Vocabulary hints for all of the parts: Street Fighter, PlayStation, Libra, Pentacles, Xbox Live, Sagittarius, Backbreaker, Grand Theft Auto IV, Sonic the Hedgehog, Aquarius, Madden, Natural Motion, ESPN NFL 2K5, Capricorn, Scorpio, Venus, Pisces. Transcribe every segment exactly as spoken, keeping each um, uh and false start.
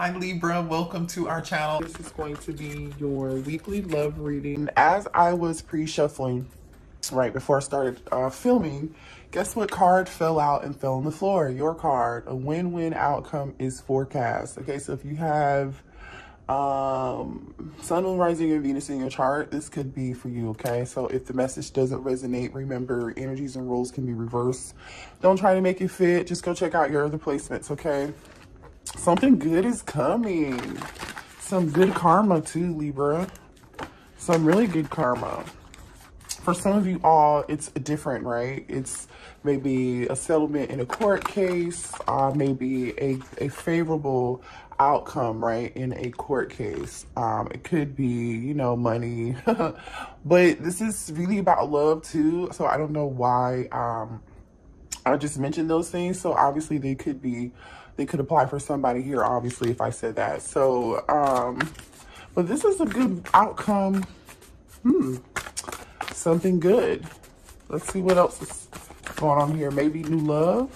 Hi Libra, welcome to our channel. This is going to be your weekly love reading. As I was pre-shuffling right before I started uh, filming, guess what card fell out and fell on the floor? Your card. A win-win outcome is forecast. Okay, so if you have um, Sun, Moon, Rising, and Venus in your chart, this could be for you, okay? So if the message doesn't resonate, remember energies and roles can be reversed. Don't try to make it fit. Just go check out your other placements, okay? Something good is coming. Some good karma too, Libra. Some really good karma. For some of you all, it's different, right? It's maybe a settlement in a court case, uh, maybe a, a favorable outcome, right, in a court case. Um, it could be, you know, money. But this is really about love too, so I don't know why um, I just mentioned those things. So obviously they could be They could apply for somebody here, obviously, if I said that. So, um, but this is a good outcome. Hmm. Something good. Let's see what else is going on here. Maybe new love.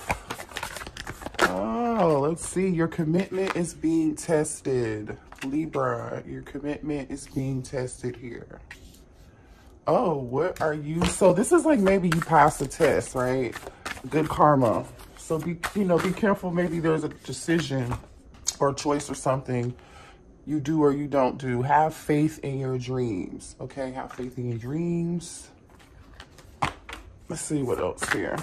Oh, let's see. Your commitment is being tested. Libra, your commitment is being tested here. Oh, what are you? So this is like maybe you passed a test, right? Good karma. So be, you know, be careful. Maybe there's a decision or a choice or something you do or you don't do. Have faith in your dreams, okay? Have faith in your dreams. Let's see what else here.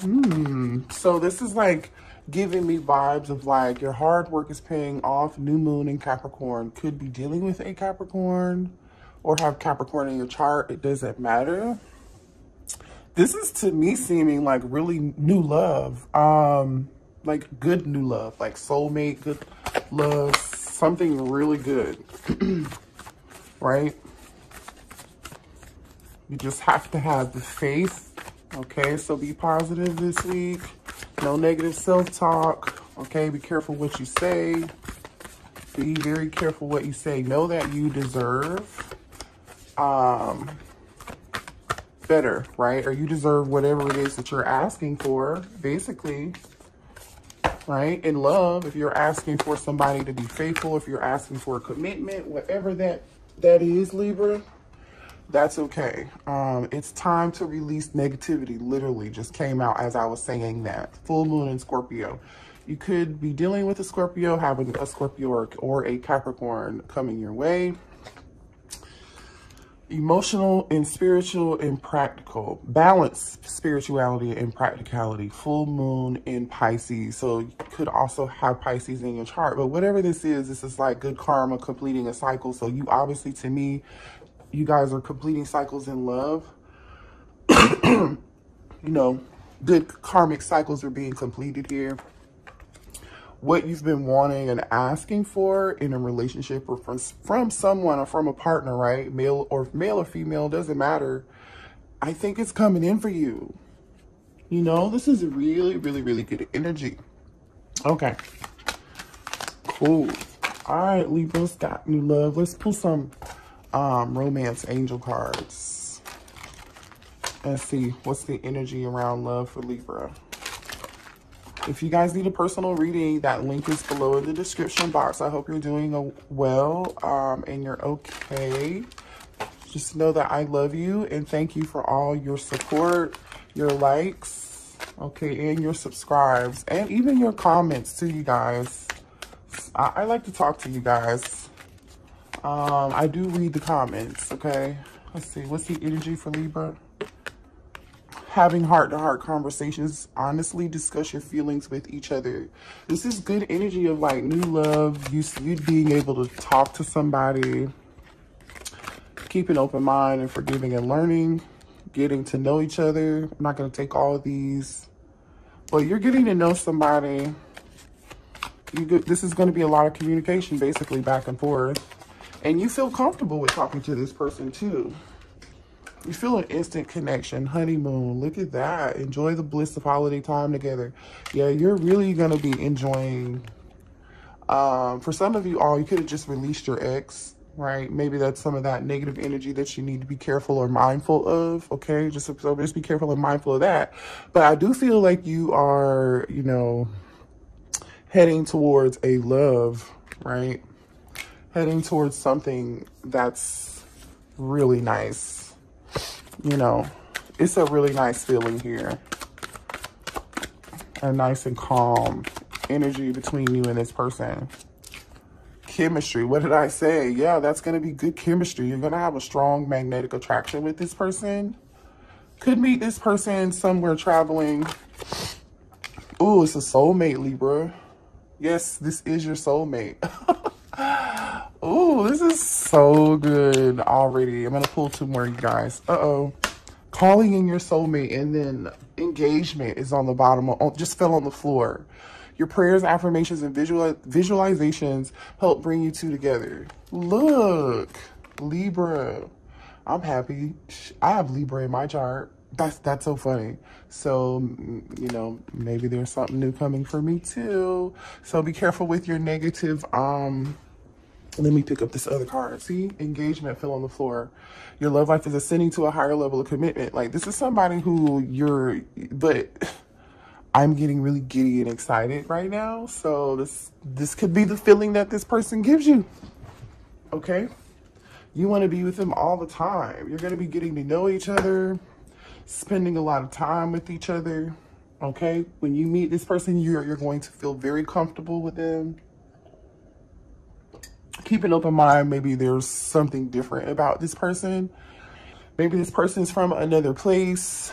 Hmm. So this is like giving me vibes of like your hard work is paying off. New moon in Capricorn. Could be dealing with a Capricorn or have Capricorn in your chart. It doesn't matter. This is, to me, seeming like really new love, um, like good new love, like soulmate, good love, something really good, right? You just have to have the faith, okay? So be positive this week. No negative self-talk, okay? Be careful what you say. Be very careful what you say. Know that you deserve, um... better, right? Or you deserve whatever it is that you're asking for, basically, right? In love, if you're asking for somebody to be faithful, if you're asking for a commitment, whatever that that is, Libra, that's okay. Um, it's time to release negativity, literally just came out as I was saying that. Full moon in Scorpio. You could be dealing with a Scorpio, having a Scorpio or, or a Capricorn coming your way. Emotional and spiritual and practical. Balance spirituality and practicality. Full moon in Pisces. So you could also have Pisces in your chart. But whatever this is, this is like good karma completing a cycle. So you obviously, to me, you guys are completing cycles in love. You know, good karmic cycles are being completed here. What you've been wanting and asking for in a relationship or from, from someone or from a partner, right? Male or male or female, doesn't matter. I think it's coming in for you. You know, this is really, really, really good energy. Okay. Cool. All right, Libra's got new love. Let's pull some um, romance angel cards and see what's the energy around love for Libra. If you guys need a personal reading, that link is below in the description box. I hope you're doing well um, and you're okay. Just know that I love you and thank you for all your support, your likes, okay, and your subscribes, and even your comments too, you guys. I, I like to talk to you guys. Um, I do read the comments, okay? Let's see, what's the energy for Libra? Having heart-to-heart conversations, honestly discuss your feelings with each other. This is good energy of like new love, you, you being able to talk to somebody, keep an open mind and forgiving and learning, getting to know each other. I'm not going to take all of these, but you're getting to know somebody. You get, this is going to be a lot of communication, basically back and forth, and you feel comfortable with talking to this person too. You feel an instant connection. Honeymoon. Look at that. Enjoy the bliss of holiday time together. Yeah, you're really going to be enjoying. Um, for some of you all, you could have just released your ex, right? Maybe that's some of that negative energy that you need to be careful or mindful of, okay? Just, so just be careful and mindful of that. But I do feel like you are, you know, heading towards a love, right? Heading towards something that's really nice. You know, it's a really nice feeling here. A nice and calm energy between you and this person. Chemistry. What did I say? Yeah, that's going to be good chemistry. You're going to have a strong magnetic attraction with this person. Could meet this person somewhere traveling. Ooh, it's a soulmate, Libra. Yes, this is your soulmate. Ooh, this is so good already. I'm going to pull two more, you guys. Uh-oh. Calling in your soulmate, and then engagement is on the bottom. Of, just fell on the floor. Your prayers, affirmations, and visual, visualizations help bring you two together. Look, Libra. I'm happy. I have Libra in my chart. That's that's so funny. So, you know, maybe there's something new coming for me too. So be careful with your negative. Um, let me pick up this other card. See, engagement fell on the floor. Your love life is ascending to a higher level of commitment. Like, this is somebody who you're, but I'm getting really giddy and excited right now. So this this could be the feeling that this person gives you. Okay? You want to be with them all the time. You're going to be getting to know each other, spending a lot of time with each other. Okay? When you meet this person, you're, you're going to feel very comfortable with them. Keep an open mind. Maybe there's something different about this person. Maybe this person's from another place.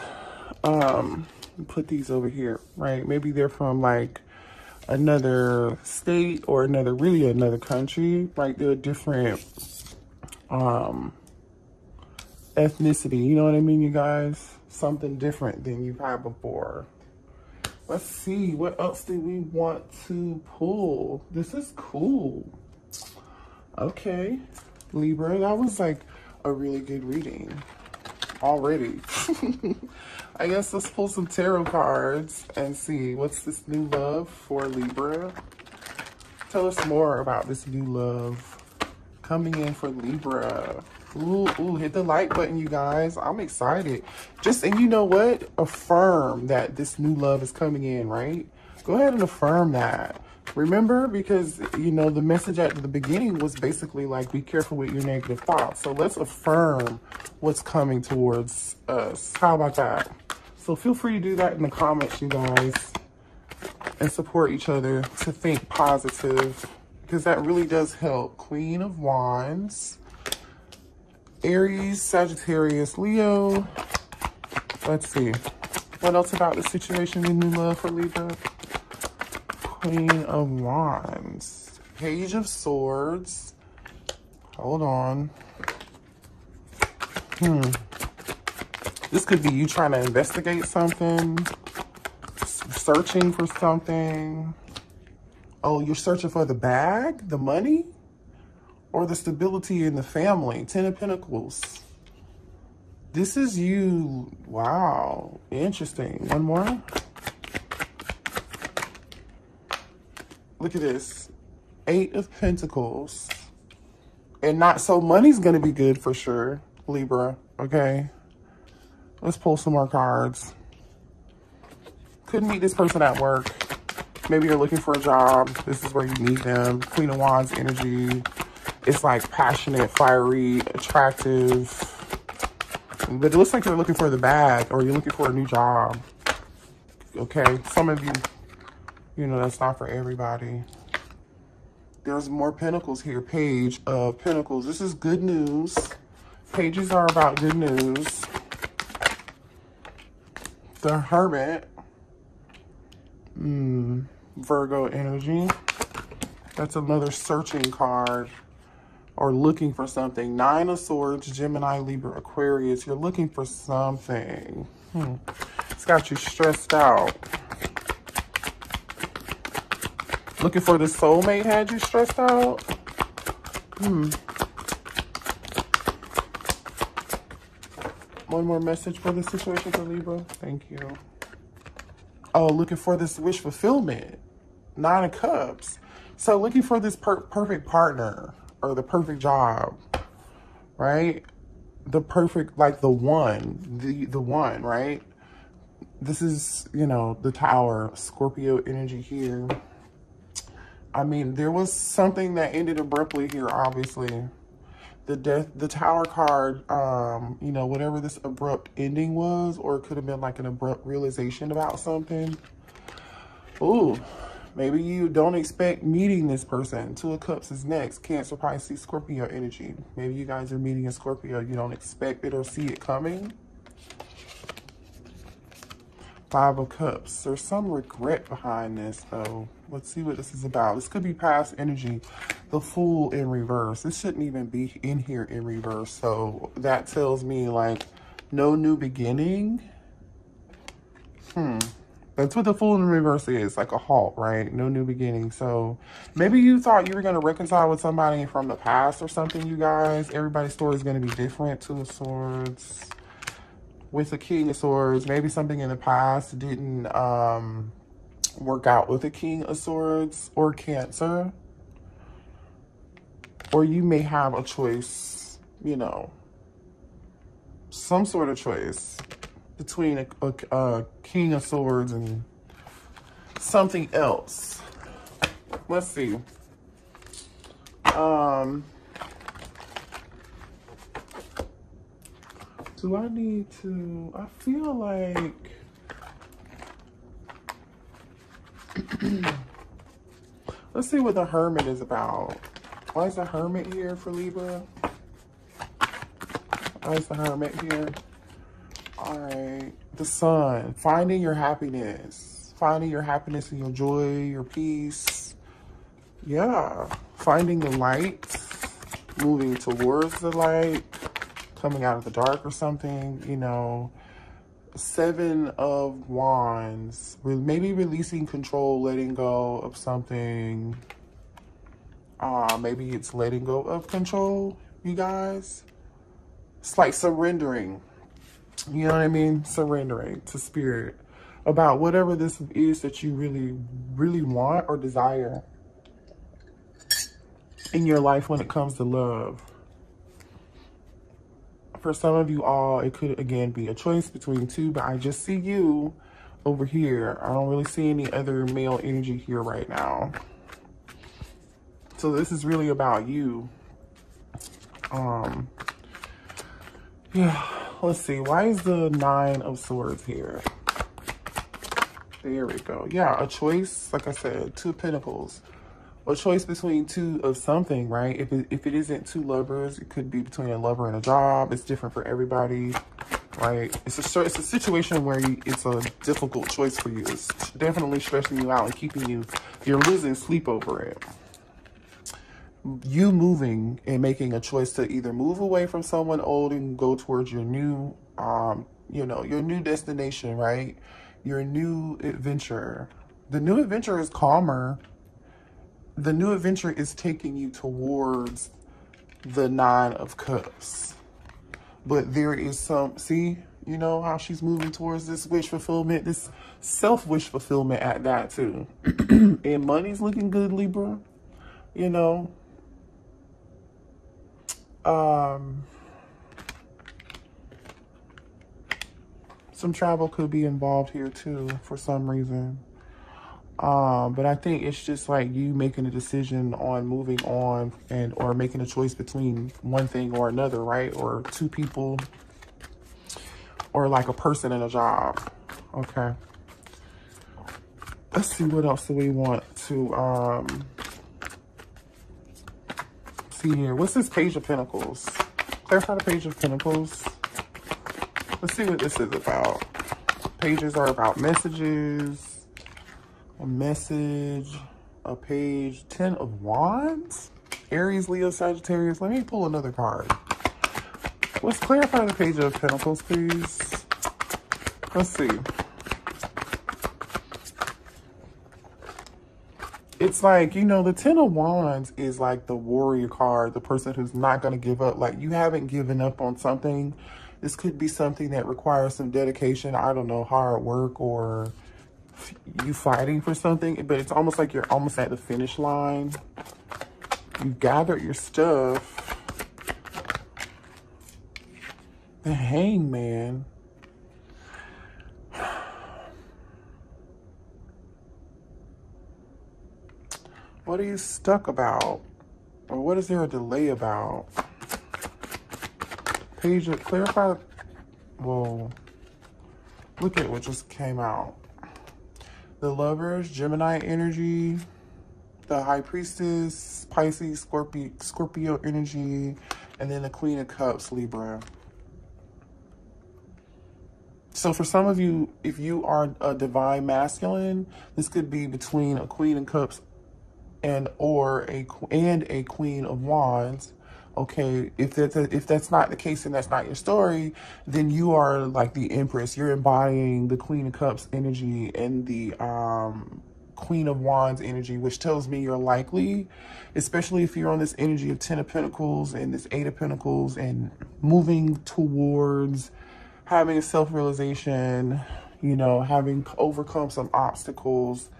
Um, put these over here, right? Maybe they're from like another state or another, really another country. Like, they're a different um, ethnicity. You know what I mean, you guys? Something different than you've had before. Let's see. What else do we want to pull? This is cool. Okay, Libra, that was like a really good reading already. I guess let's pull some tarot cards and see what's this new love for Libra. Tell us more about this new love coming in for Libra. Ooh, ooh, hit the like button, you guys. I'm excited. Just, and you know what? Affirm that this new love is coming in, right? Go ahead and affirm that. Remember, because, you know, the message at the beginning was basically like, be careful with your negative thoughts. So let's affirm what's coming towards us. How about that? So feel free to do that in the comments, you guys, and support each other to think positive, because that really does help. Queen of Wands, Aries, Sagittarius, Leo. Let's see. What else about the situation in new love for Libra? Queen of Wands, Page of Swords, hold on, hmm, this could be you trying to investigate something, searching for something. Oh, you're searching for the bag, the money, or the stability in the family. Ten of Pentacles, this is you. Wow, interesting. One more. Look at this, Eight of Pentacles. And not so money's gonna be good for sure, Libra, okay? Let's pull some more cards. Could meet this person at work. Maybe you're looking for a job. This is where you meet them. Queen of Wands energy. It's like passionate, fiery, attractive. But it looks like you're looking for the bag, or you're looking for a new job, okay? Some of you, you know, that's not for everybody. There's more Pentacles here. Page of Pentacles. This is good news. Pages are about good news. The Hermit. Mm, Virgo energy. That's another searching card, or looking for something. Nine of Swords, Gemini, Libra, Aquarius. You're looking for something. Hmm. It's got you stressed out. Looking for the soulmate had you stressed out? Hmm. One more message for the situation for Libra. Thank you. Oh, looking for this wish fulfillment. Nine of Cups. So looking for this per perfect partner, or the perfect job, right? The perfect, like the one, the, the one, right? This is, you know, the Tower, Scorpio energy here. I mean, there was something that ended abruptly here, obviously. The death, the tower card, um, you know, whatever this abrupt ending was, or it could have been like an abrupt realization about something. Ooh, maybe you don't expect meeting this person. Two of Cups is next. Cancer, Pisces, Scorpio energy. Maybe you guys are meeting a Scorpio. You don't expect it or see it coming. Five of Cups. There's some regret behind this, though. Let's see what this is about. This could be past energy. The Fool in reverse. This shouldn't even be in here in reverse. So that tells me, like, no new beginning. Hmm. That's what the Fool in reverse is, like a halt, right? No new beginning. So maybe you thought you were going to reconcile with somebody from the past or something, you guys. Everybody's story is going to be different. Two of Swords. With the King of Swords, maybe something in the past didn't um, work out with the King of Swords or Cancer. Or you may have a choice, you know, some sort of choice between a, a, a King of Swords and something else. Let's see. Um... Do I need to, I feel like, let's see what the Hermit is about. Why is the Hermit here for Libra? Why is the Hermit here? All right, the Sun, finding your happiness, finding your happiness and your joy, your peace. Yeah, finding the light, moving towards the light. Coming out of the dark or something, you know. Seven of Wands, maybe releasing control, letting go of something. Uh, maybe it's letting go of control, you guys. It's like surrendering, you know what I mean? Surrendering to spirit about whatever this is that you really, really want or desire in your life when it comes to love. For some of you all, it could, again, be a choice between two, but I just see you over here. I don't really see any other male energy here right now. So this is really about you. Um, yeah, let's see. Why is the Nine of Swords here? There we go. Yeah, a choice, like I said, Two of Pentacles. A choice between two of something, right? If it, if it isn't two lovers, it could be between a lover and a job. It's different for everybody, right? It's a, it's a situation where you, it's a difficult choice for you. It's definitely stressing you out and keeping you, you're losing sleep over it. You moving and making a choice to either move away from someone old and go towards your new, um, you know, your new destination, right? Your new adventure. The new adventure is calmer. The new adventure is taking you towards the Nine of Cups. But there is some, see, you know how she's moving towards this wish fulfillment, this self-wish fulfillment at that too. And money's looking good, Libra, you know. Um, some travel could be involved here too for some reason. Um, but I think it's just like you making a decision on moving on and or making a choice between one thing or another, right? Or two people or like a person and a job. Okay. Let's see what else do we want to um, see here. What's this Page of Pentacles? Clarify the Page of Pentacles. Let's see what this is about. Pages are about messages. A message, a page, Ten of Wands, Aries, Leo, Sagittarius. Let me pull another card. Let's clarify the Page of Pentacles, please. Let's see. It's like, you know, the Ten of Wands is like the warrior card, the person who's not going to give up. Like, you haven't given up on something. This could be something that requires some dedication. I don't know, hard work or you fighting for something, but it's almost like you're almost at the finish line. You gathered your stuff. The Hangman. What are you stuck about? Or what is there a delay about? Page, clarify. Whoa. Look at what just came out. The Lovers, Gemini energy. The High Priestess, Pisces, Scorpio, Scorpio energy. And then the Queen of Cups, Libra. So for some of you, if you are a divine masculine, this could be between a Queen of Cups and or a and a Queen of Wands. Okay, if that's a, if that's not the case and that's not your story, then you are like the Empress. You're embodying the Queen of Cups energy and the um, Queen of Wands energy, which tells me you're likely, especially if you're on this energy of Ten of Pentacles and this Eight of Pentacles and moving towards having a self-realization, you know, having overcome some obstacles.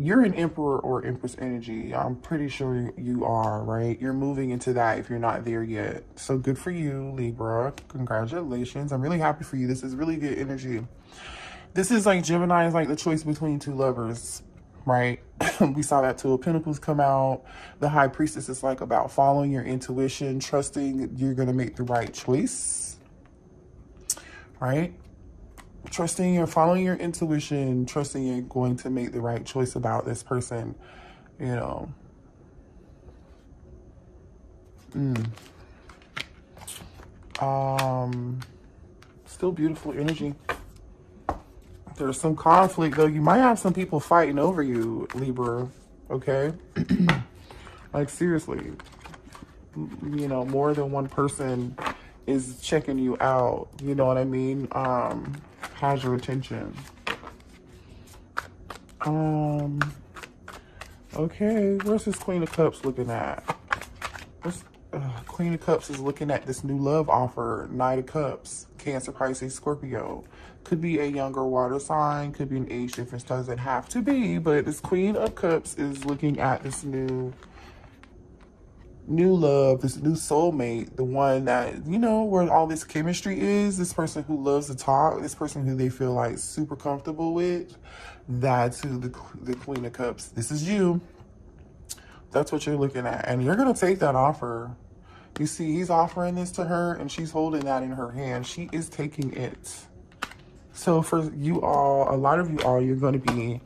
You're an Emperor or Empress energy. I'm pretty sure you are, right? You're moving into that if you're not there yet. So good for you, Libra. Congratulations. I'm really happy for you. This is really good energy. This is like Gemini is like the choice between two lovers, right? We saw that Two of Pentacles come out. The High Priestess is like about following your intuition, trusting you're going to make the right choice. Right? Trusting you're following your intuition, trusting you're going to make the right choice about this person, you know. Mm. Um, still beautiful energy. There's some conflict, though. You might have some people fighting over you, Libra, okay? Like, seriously. You know, more than one person is checking you out, you know what I mean? Um, has your attention. Um, okay, where's this Queen of Cups looking at? What's, uh, Queen of Cups is looking at this new love offer, Knight of Cups, Cancer, Pisces, Scorpio. Could be a younger water sign, could be an age difference, doesn't have to be, but this Queen of Cups is looking at this new new love, this new soulmate, the one that, you know, where all this chemistry is, this person who loves to talk, this person who they feel like super comfortable with. That's who the, the Queen of Cups. This is you. That's what you're looking at. And you're going to take that offer. You see, he's offering this to her and she's holding that in her hand. She is taking it. So for you all, a lot of you all, you're going to be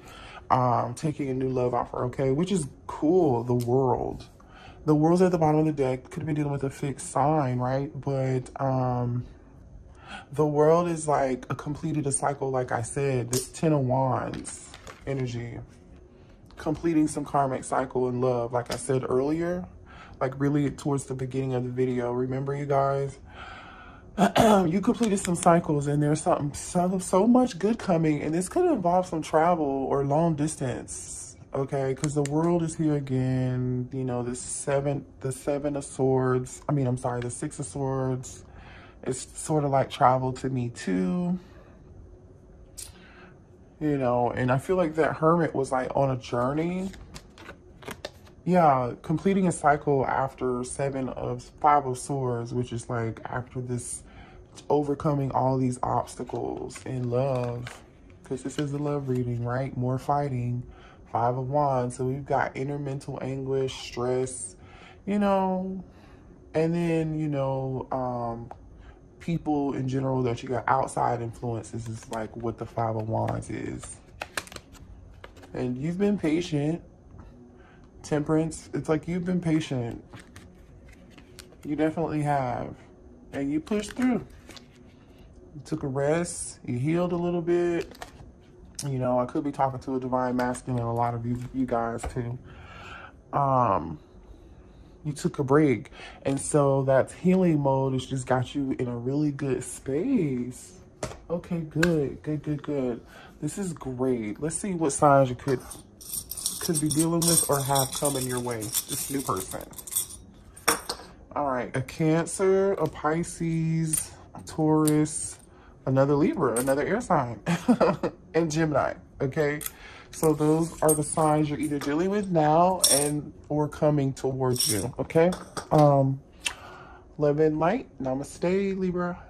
um, taking a new love offer, okay? Which is cool, the world. The world's at the bottom of the deck. Could be dealing with a fixed sign, right? But um, the world is like a completed a cycle, like I said. This Ten of Wands energy. Completing some karmic cycle in love, like I said earlier. Like really towards the beginning of the video. Remember, you guys? You completed some cycles and there's something so, so much good coming. And this could involve some travel or long distance. Okay, because the world is here again, you know, the seven, the seven of swords, I mean, I'm sorry, the six of swords, it's sort of like travel to me too, you know, and I feel like that hermit was like on a journey, yeah, completing a cycle after seven of, five of swords, which is like after this, overcoming all these obstacles in love, because this is a love reading, right, more fighting. Five of Wands, so we've got inner mental anguish, stress, you know, and then, you know, um, people in general that you got outside influences is like what the Five of Wands is. And you've been patient, Temperance, it's like you've been patient. You definitely have, and you pushed through. You took a rest, you healed a little bit. You know, I could be talking to a divine masculine, a lot of you, you guys too. Um, you took a break. And so that healing mode has just got you in a really good space. Okay, good, good, good, good. This is great. Let's see what signs you could, could be dealing with or have coming your way. This new person. All right, a Cancer, a Pisces, a Taurus, another Libra, another air sign, and Gemini, okay? So those are the signs you're either dealing with now and or coming towards you, okay? Um, love and light. Namaste, Libra.